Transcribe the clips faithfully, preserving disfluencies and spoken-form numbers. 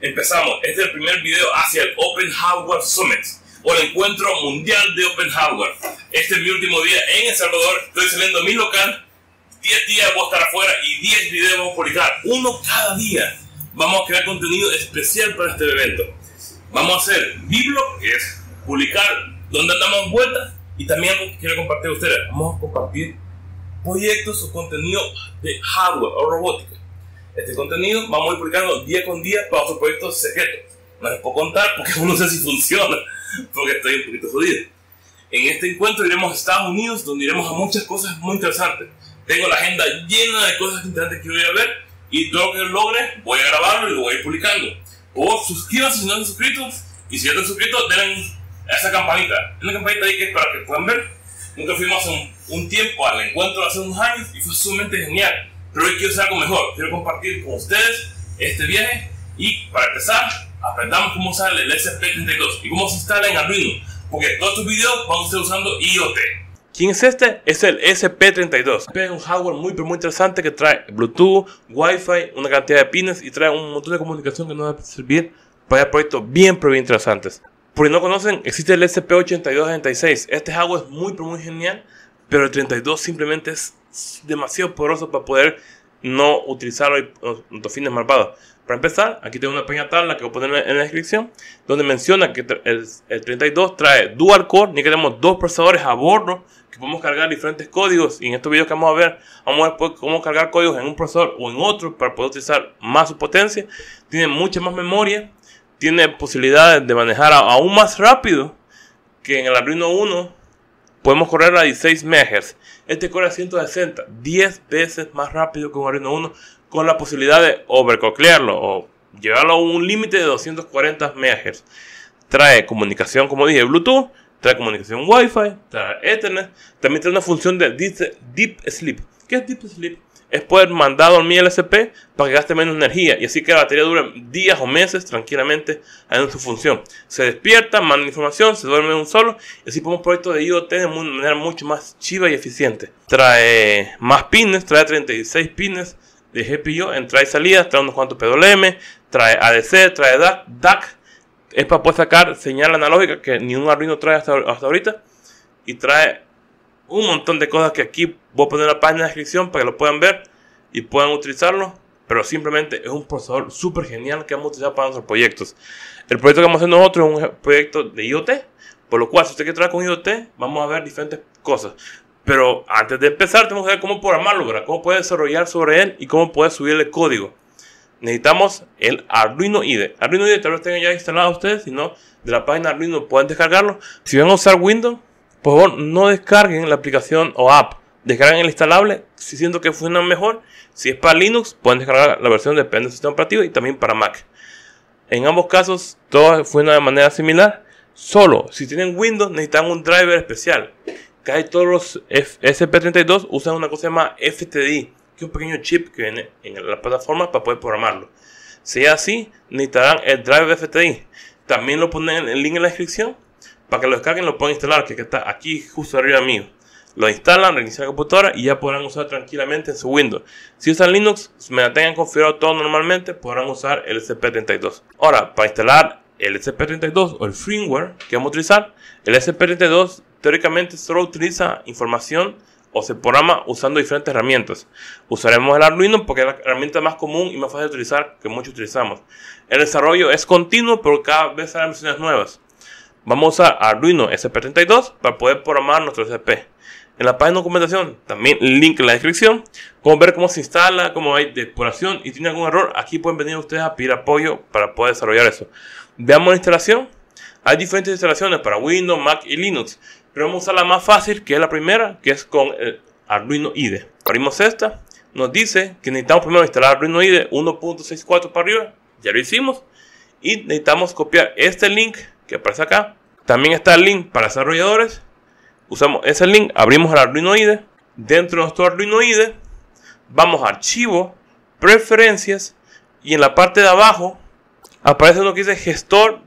Empezamos, este es el primer video hacia el Open Hardware Summit, o el Encuentro Mundial de Open Hardware. Este es mi último día en El Salvador, estoy saliendo a mi local, diez días voy a estar afuera y diez videos vamos a publicar, uno cada día. Vamos a crear contenido especial para este evento. Vamos a hacer biblog, que es publicar donde andamos vueltas, y también algo que quiero compartir a ustedes. Vamos a compartir proyectos o contenido de hardware o robótica. Este contenido vamos a ir publicando día con día para otros proyectos secretos. No les puedo contar porque no sé si funciona, porque estoy un poquito jodido. En este encuentro iremos a Estados Unidos, donde iremos a muchas cosas muy interesantes. Tengo la agenda llena de cosas interesantes que voy a ver, y todo lo que logre voy a grabarlo y lo voy a ir publicando. O suscríbanse si no están suscritos, y si ya están suscritos, denle a esa campanita. Una campanita ahí que es para que puedan ver. Nosotros fuimos hace un, un tiempo al encuentro hace unos años y fue sumamente genial. Pero hoy quiero hacer algo mejor, quiero compartir con ustedes este viaje, y para empezar, aprendamos cómo usar el E S P treinta y dos y cómo se instala en Arduino, porque todos estos videos van a estar usando I o T. ¿Quién es este? Es el E S P treinta y dos. Es un hardware muy, pero muy interesante que trae Bluetooth, Wi-Fi, una cantidad de pines y trae un montón de comunicación que nos va a servir para proyectos bien, pero bien interesantes. Por si no conocen, existe el E S P ochenta y dos sesenta y seis. Este hardware es muy, pero muy genial, pero el treinta y dos simplemente es demasiado poderoso para poder no utilizarlo en nuestros fines malvados. Para empezar, aquí tengo una pequeña tabla que voy a poner en la descripción, donde menciona que el, el treinta y dos trae dual core, ni que tenemos dos procesadores a bordo que podemos cargar diferentes códigos, y en estos videos que vamos a ver, vamos a ver cómo cargar códigos en un procesador o en otro para poder utilizar más su potencia. Tiene mucha más memoria, tiene posibilidades de manejar aún más rápido que en el Arduino Uno. Podemos correr a dieciséis megahercios. Este corre a ciento sesenta, diez veces más rápido que un Arduino Uno, con la posibilidad de overclocklearlo o llevarlo a un límite de doscientos cuarenta megahercios. Trae comunicación, como dije, Bluetooth, trae comunicación Wi-Fi, trae Ethernet. También trae una función de Deep Sleep. ¿Qué es Deep Sleep? Es poder mandar a dormir el E S P para que gaste menos energía, y así que la batería dure días o meses tranquilamente haciendo su función. Se despierta, manda información, se duerme un solo, y así podemos proyectos de I o T de una manera mucho más chiva y eficiente. Trae más pines, trae treinta y seis pines de G P I O, entra y salida, trae unos cuantos P W M, trae A D C, trae D A C, es para poder sacar señal analógica que ni un Arduino trae hasta, hasta ahorita, y trae un montón de cosas que aquí voy a poner la página de descripción para que lo puedan ver y puedan utilizarlo. Pero simplemente es un procesador súper genial que vamos a utilizar para nuestros proyectos. El proyecto que vamos a hacer nosotros es un proyecto de I o T, por lo cual si usted quiere trabajar con I o T, vamos a ver diferentes cosas. Pero antes de empezar tenemos que ver cómo programarlo, ¿verdad? Cómo puede desarrollar sobre él y cómo puede subirle código. Necesitamos el Arduino I D E. Arduino I D E tal vez tengan ya instalado ustedes, si no, de la página Arduino pueden descargarlo. Si van a usar Windows, por favor, no descarguen la aplicación o app. Descarguen el instalable si siento que funciona mejor. Si es para Linux, pueden descargar la versión depende del sistema operativo, y también para Mac. En ambos casos, todo funciona de manera similar. Solo si tienen Windows, necesitan un driver especial. Casi todos los E S P treinta y dos usan una cosa llamada F T D I, que es un pequeño chip que viene en la plataforma para poder programarlo. Si es así, necesitarán el driver F T D I. También lo ponen en el link en la descripción, para que lo descarguen, lo pueden instalar, que está aquí justo arriba mío. Lo instalan, reinician la computadora y ya podrán usar tranquilamente en su Windows. Si usan Linux, me la tengan configurado todo normalmente, podrán usar el E S P treinta y dos. Ahora, para instalar el E S P treinta y dos o el firmware que vamos a utilizar, el E S P treinta y dos teóricamente solo utiliza información o se programa usando diferentes herramientas. Usaremos el Arduino porque es la herramienta más común y más fácil de utilizar que muchos utilizamos. El desarrollo es continuo, pero cada vez salen versiones nuevas. Vamos a usar Arduino E S P treinta y dos para poder programar nuestro E S P. En la página de documentación, también link en la descripción, pueden ver cómo se instala, cómo hay depuración, y si tienen algún error, aquí pueden venir ustedes a pedir apoyo para poder desarrollar eso. Veamos la instalación. Hay diferentes instalaciones para Windows, Mac y Linux, pero vamos a usar la más fácil, que es la primera, que es con el Arduino I D E. Abrimos esta, nos dice que necesitamos primero instalar Arduino I D E uno punto sesenta y cuatro para arriba, ya lo hicimos, y necesitamos copiar este link que aparece acá. También está el link para desarrolladores. Usamos ese link, abrimos el Arduino I D E. Dentro de nuestro Arduino I D E vamos a archivo, preferencias, y en la parte de abajo aparece uno que dice gestor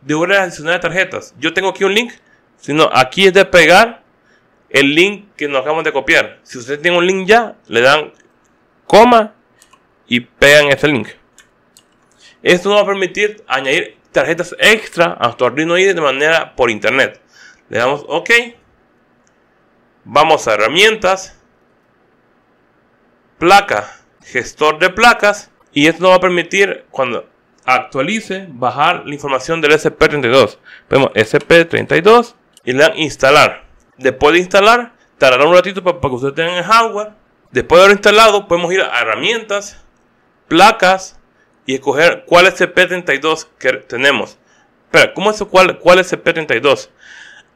de U R L adicional de tarjetas. Yo tengo aquí un link, sino aquí es de pegar el link que nos acabamos de copiar. Si usted tiene un link ya, le dan coma y pegan este link. Esto nos va a permitir añadir tarjetas extra a nuestro Arduino I D E de manera por internet. Le damos OK. Vamos a herramientas, placa, gestor de placas, y esto nos va a permitir, cuando actualice, bajar la información del E S P treinta y dos. Vemos E S P treinta y dos y le dan instalar. Después de instalar, tardará un ratito para, para que ustedes tengan el hardware. Después de haber instalado, podemos ir a herramientas, placas y escoger cuál E S P treinta y dos que tenemos. Pero, ¿cómo es cuál, cuál E S P treinta y dos?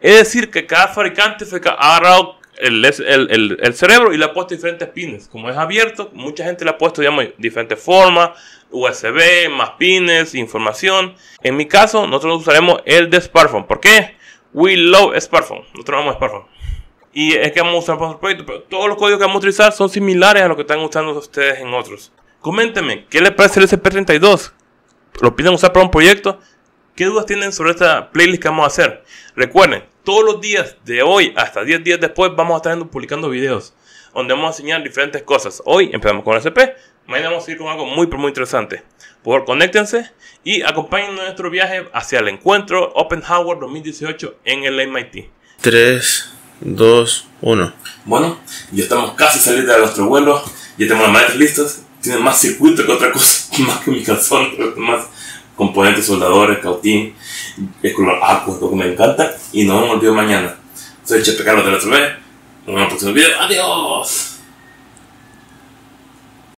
Es decir, que cada fabricante ha agarrado el, el, el, el cerebro y le ha puesto diferentes pines. Como es abierto, mucha gente le ha puesto, digamos, diferentes formas, U S B, más pines, información. En mi caso, nosotros usaremos el de SparkFun. ¿Por qué? We love SparkFun. Nosotros amamos SparkFun. Y es que vamos a usar para nuestro proyecto. Pero todos los códigos que vamos a utilizar son similares a los que están usando ustedes en otros. Coméntenme, ¿qué les parece el E S P treinta y dos? ¿Lo piensan usar para un proyecto? ¿Qué dudas tienen sobre esta playlist que vamos a hacer? Recuerden, todos los días de hoy hasta diez días después vamos a estar publicando videos donde vamos a enseñar diferentes cosas. Hoy empezamos con E S P, mañana vamos a ir con algo muy, muy interesante. Por favor, conéctense y acompañen nuestro viaje hacia el encuentro Open Hardware dos mil dieciocho en el M I T. tres, dos, uno. Bueno, ya estamos casi saliendo de nuestro vuelo. Ya tenemos las maletas listas. Tienen más circuito que otra cosa, más que mi calzón, más componentes, soldadores, cautín, acos, lo que me encanta. Y nos vemos el día de mañana. Soy Chepe Carlos de la otra vez. Nos vemos en el próximo video. Adiós.